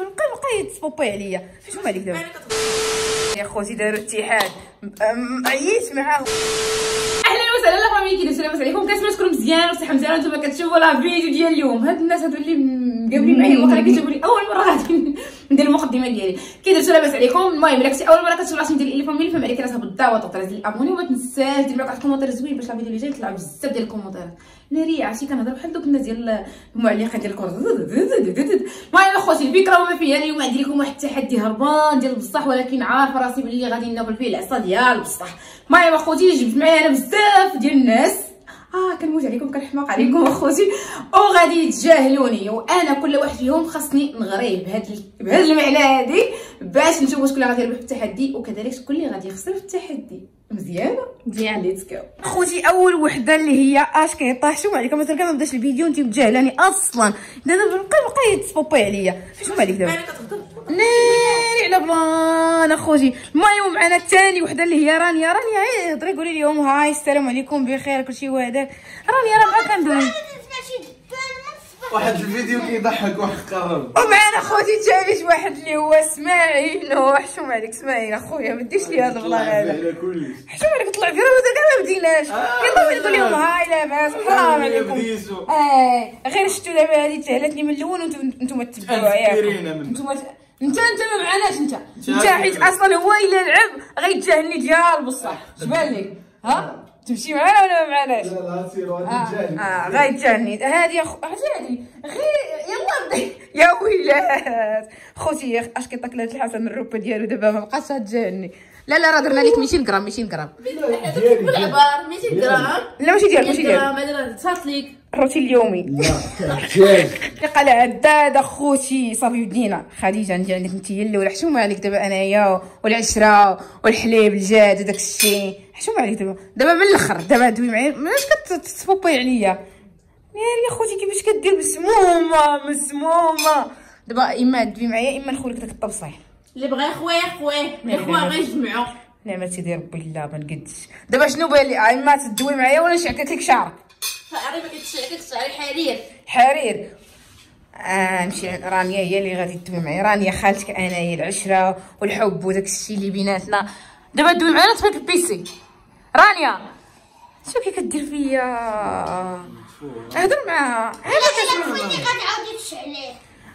في القلقه يتصبوبي عليا. شنو مالك دابا يا خوتي؟ داروا اتحاد، عييت معاهم. اهلا وسهلا لا فاميلي، السلام عليكم. كنتمنى تكونوا مزيان وصحه مزيانه وانتم كتشوفوا لا فيديو ديال اليوم. هاد الناس هادو اللي مقابلين معايا المقله كيجيبوا لي اول مره غادي ندير المقدمه ديالي. كي درتو لاباس عليكم؟ المهم الا كنتي اول مره كتشوف العشم ديال الفاميلي فهم عليك راسها بالدعوه تقدر ديال الابوني، وما تنساش دير لي واحد الكومونتير زوين باش لا فيديو اللي جاي يطلع بزاف ديال الكومونتيرات. انا ريعتي كنهضر بحال دوك الناس ديال المعلقين ديال الكره. المهم اخوتي الفكره وما فيها، انا اليوم عندي لكم واحد التحدي هربان ديال البصح، ولكن عارفه راسي بلي غادي ناكل فيه العصا ديال البصح. المهم اخوتي جبت معايا انا بزاف ديال الناس، كنموت عليكم كنحماق عليكم اخوتي، وغادي يتجاهلوني، وانا كل واحد فيهم خاصني نغري بهذا المعنى هادي باش نشوف شكون اللي غادي يربح في التحدي وكذلك شكون اللي غادي يخسر في التحدي. مزيانه مزيان، ليتس جو اخوتي. اول وحده اللي هي اش كيطاحشوا عليكم، مثلا كنبداش الفيديو انت متجاهلاني اصلا، دابا بقى يتصبوبي عليا. شنو مالك دابا ناري على بلان اخوتي. المهم معنا الثاني وحده اللي هي رانيا. هضري قولي لهم هاي السلام عليكم بخير كلشي. وهذاك رانيا راه كندوي واحد الفيديو كيضحك وحقرب. ومعنا اخوتي الثالث واحد اللي هو اسماعيل. حشوم عليك اسماعيل اخويا، ما ديش لي هذا البلاغ هذا، حشوم عليك طلع فيه راه كاع ما بديناش. يلا نقول لهم هاي لاباس السلام عليكم. غير شفتوا دابا هذه تهلتني من الاول، وانتم تتبعوها ياك انت ما معناش انت حيت اصلا هو الا لعب غيتجاهلني ديال بصح. شبان لك ها تمشي معانا ولا ما معناش؟ لا لا سير غادي تجاهلني. غادي تجاهلني هادي هادي غير يلا بدي يا ويلات خوتي. اش كيطاك لهاد الحسن الروبه ديالو دابا ما بقاش تجاهلني. لا راه درنا لك 200 غرام. بالعبار 200 غرام. لا ماشي ديالك هذا صارت لك الروتين اليومي. لا ثقه عداد اخوتي صافي ودينا خديجه ندير عندك انت هي الاولى. حشوم عليك دابا انايا والعشره والحليب الجاد وداك الشيء. حشوم عليك دابا من الاخر دابا دوي معايا. علاش كتصبوبي عليا يا خوتي؟ كيفاش كدير مسمومه دابا؟ اما دوي معايا اما نخولك داك الطبصيح اللي بغا خويا غير جمعوا نعمه سيدي ربي. لا ما نقدش دابا. شنو بالي اما تدوي معايا ولا نشعكك لك شعرك؟ شعري ما كتشعكش، شعري حرير. نمشي رانيا هي اللي غادي تدوي معايا. رانيا خالتك انايا العشره والحب وداك الشيء اللي بيناتنا. دابا دوي معايا تفك البيسي. رانيا شنو كي كدير فيا؟ اهضر معاها. انا خويا غنعاود نشعليه.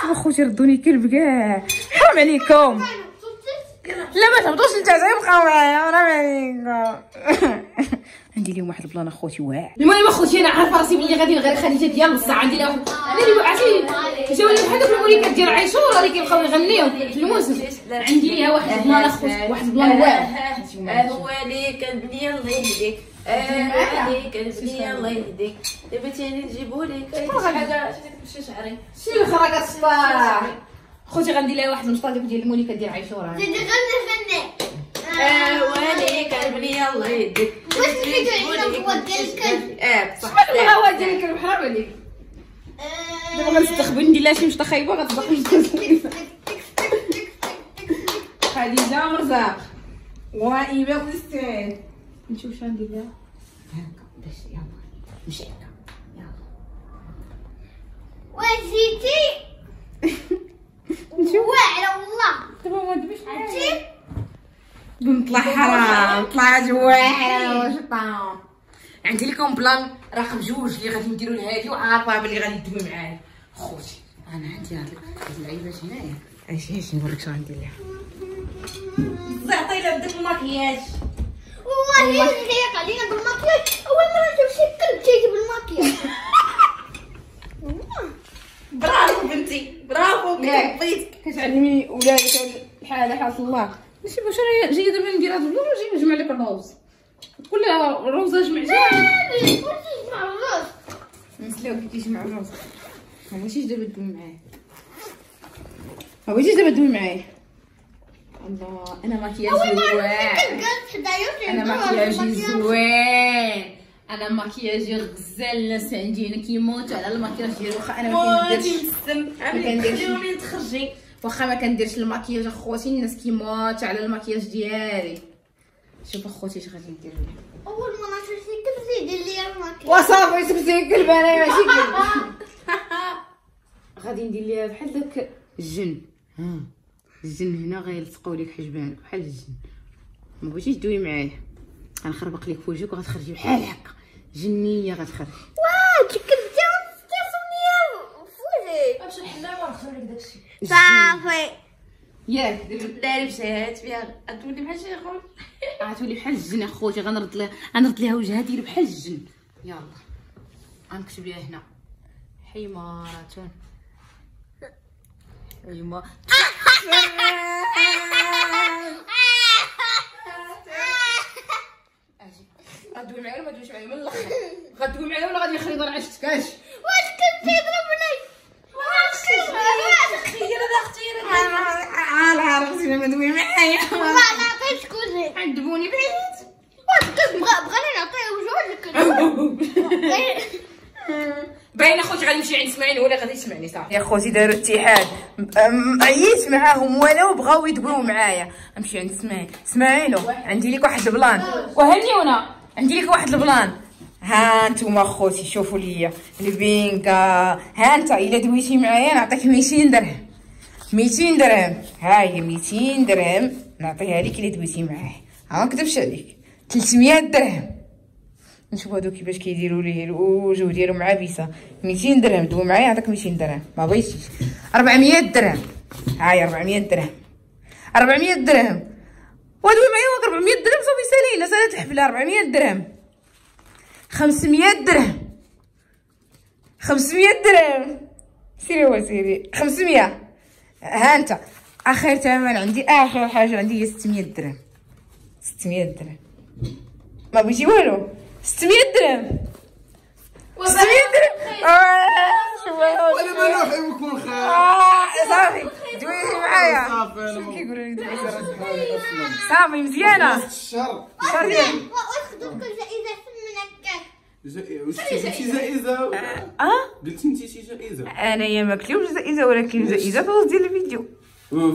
شوفوا اخوتي ردوني كلب كاع، حرام عليكم. لا ما تهبطوش انت زعما بقاو معايا راه ما عندي اليوم واحد البلان اخوتي واعر. المهم اخوتي انا عارفه راسي بلي غادي نغير خديجه ديال بصح. عندي لها انا اللي عرفتي جاو لي بحال دوك الموليكات ديال عاشور اللي كيبقاو يغنيو في الموسم. عندي ليها واحد البلان اخوتي، واحد البلان واعر. هو اللي كنبني الله يهديك، الله يهديك. دابا تاني نجيبو لك حاجه شي شعري شي خرقه الصباح خوتي. غندير لها واحد المشطلب ديال الموليكات ديال عاشوره. زيد غنغني وعليك البنيه الله يديك. واش الفيديو عندنا هو ديال الكلب؟ بصح هو ديال الكلب. حرام عليك دابا غنستخبل ندير لها شي مشطه خايبه غتبقى خديجه مرزاق وائبه فلسطين. نشوف شنو ندير لها هكا باش يلا نمشي هكا. يلا وجيتي واعره والله. دابا ما تبيش عرفتي بنطلع حرام طلعت واعره وشطان. عندي لكم بلان رقم 2 اللي غادي نديرو لهادي وعارفه بلي غادي تدوي معايا خوتي. انا عندي هاد اللعيبات هنايا. اجي نوريك شنو غندير لها. عطينا بداك الماكياج والله يليق علينا بالماكياج. اول مره نشوف شي كلب كيجيب الماكياج. برافو بنتي، برافو كتعطيك كتعلمي ولادك الحاله حاصل الله. ماشي باش انا جايه دابا ندير هاد البلان وجاي نجمع لك الروز. كلها روزه جمعتها. لا كلشي يجمع الروز. نسلاو كيجمع الروز. ماشي دابا تدوي معايا. ما بقيتيش دابا تدوي معايا. الله انا مكياجي زوين، انا مكياجي زوين، انا مكياجي غزال. الناس عندينا كيموتوا على المكياج ديالو. واخا انا ما كنديرش تخرجي، واخا ما كنديرش المكياج اخواتي الناس كيموتوا على المكياج ديالي. شوف اخوتي اش غادي ندير لك. اول ما نعرفش كيف يدير ليا المكياج وصافي سبتي كلب، انا ماشي كلب. غادي ندير ليها بحال داك الجن، ها الجن هنا غيلصقوا لك حجبانك بحال الجن. ما بغيتيش دوي معايا غنخربق لك وجهك وغتخرجي بحال هكا جنيه غتخرج. واه كدبتي وكيصوني فوجهك باش الحلاوه نخرج لك داكشي صافي ياك. داري بشهات فيها غتولي بحال شي خرج، غتولي بحال الجن اخوتي. غنرد ليها وجهها ديال بحال الجن. يلا غنكتب ليها هنا حمارة حمار. اجي غدوي معايا ولا ما تدويش معايا؟ من الاخر غدوي معايا ولا غادي نخلي ضرع عشتكاش؟ واش كنتي تضربني؟ واش كنتي انا اختي انا عرفتي ما تدوي معايا ما عطيتش كلشي عذبوني بعيد. واش كنت بغاني نعطيه وجهك باين اخوتي. غادي نمشي عند اسماعيل ولا غادي تسمعني صافي يا خوتي. داروا اتحاد، عييت معاهم ولا بغاو يدويو معايا. نمشي عند اسماعيل عندي لك واحد البلان. وهنيونا عندي لك واحد البلان. ها نتوما خوتي شوفوا ليا البينكا. ها انت الا دويتي معايا نعطيك 200 درهم. ها هي 200 درهم نعطيها لك الا دويتي معايا. ها ماكذبش عليك 300 درهم. نشوف هادو كيفاش كيديروا ليه الوجه ديالو معابسه. 200 درهم دوي معايا نعطيك 200 درهم. ما بغيتش 400 درهم. ها هي 400 درهم ودوي معايا. 400 درهم صافي سالينا سالات الحفله. 400 درهم 500 درهم سيري وسيري 500. ها انت اخر ثمن عندي، اخر حاجه عندي هي 600 درهم. ما بغيتي والو 600 درهم. 600 درهم. انا ما نروح ونكون خايف. صافي دويتي معايا شنو كيقولوا لي دويتي صافي مزيانه. الشهر واخذوا كل جائزه منك. جائزه قلتي انت شي جائزه؟ انايا ما كليتش جائزه، ولكن جائزه في وسط ديال الفيديو.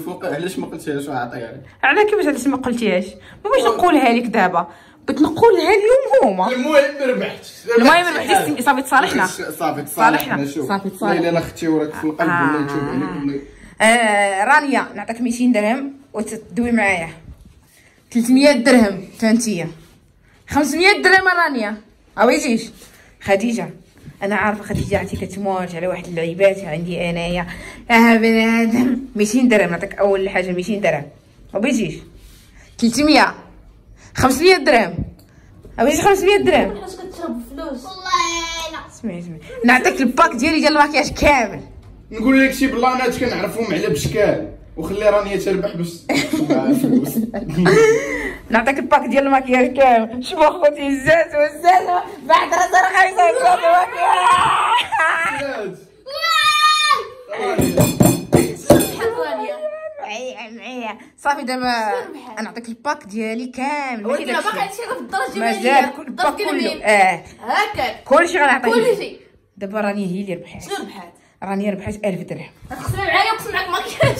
فوق علاش ما قلتيهاش وعطيها لي؟ على كيفاش علاش ما قلتيهاش؟ ما بغيتش نقولها لك دابا، بتنقولها اليوم هما. المهم ربحت. المهم ربحتي صافي تصالحنا. صافي تصالحنا. شوف الا اختي وراك في القلب ولا نتوب عليك. رانيا نعطيك 200 درهم وتدوي معايا. 300 درهم تانتيا. 500 درهم رانيا. عويتيش خديجه. انا عارفه خديجه عتي كتموت على واحد اللعيبات عندي انايا. بنادم 200 درهم نعطيك اول حاجه 200 درهم. عويتيش 300 500 درهم. عاوزي 500 درهم. علاش كتشرب فلوس؟ والله لا سمعتني نعطيك الباك ديالي ديال الماكياج كامل. نقول لك شي بلانات كنعرفهم على بشكال وخلي رانيا تربح باش الفلوس. نعطيك الباك ديال الماكياج كامل. شوفوا اخوتي الزاز والزاز بعد راه رخيصه الماكياج. معايا صافي دابا نعطيك الباك ديالي كامل. ولكن باقي هادشي غير في الدرجه مازال الباك كله. هكا كلشي غنعطيك كلشي. دابا راني هي اللي ربحات. شنو ربحات؟ راني ربحات 1000 درهم. غتقسمي معايا وقسم معاك الماكياج.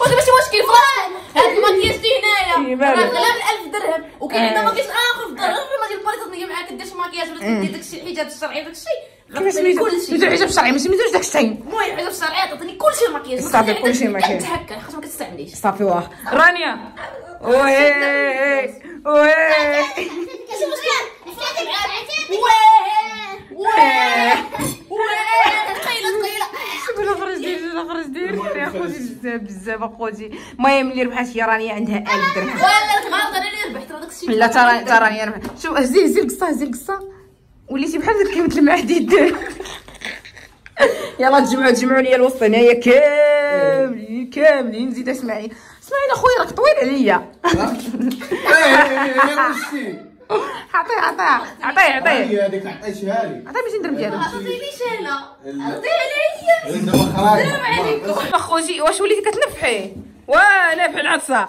ودابا شي مشكل فراسك هاد الماكياج دي هنايا راه غلا ب 1000 درهم وكاين عندنا ماكياج اخر في الدار. ما تبغي تنيا معاك كدير شي ماكياج ولا تدير داكشي الحجاب الشرعي داكشي. كيفاش سميتو حجاب شرعي؟ ما سميتوش داك الشيء. المهم حجاب شرعي عطاتني كلشي الماكياج. صافي كلشي الماكياج تحكى حيت ما كتستعمليش. صافي واه رانيا واه شنو مزيان بزاف اخوتي. المهم اللي ربحات هي رانيا عندها 1000 درهم. لا غلط انا اللي ربحت هذاك الشيء. لا تا رانيا ربحت. شوف هزي القصه وليتي بحال داك كلمه المعدي الدار. يلا تجمعوا ليا الوسط هنايا كاملين. نزيد اسمعي اخويا راك طويل عليا. حطيه عطيه هذيك عطيتيها لي عطيه 200 درهم ديالها. عطيتينيش انا عطيها لي. درهم عليكم اخوتي. واش وليتي كتنفحي؟ وا نافح العطسه.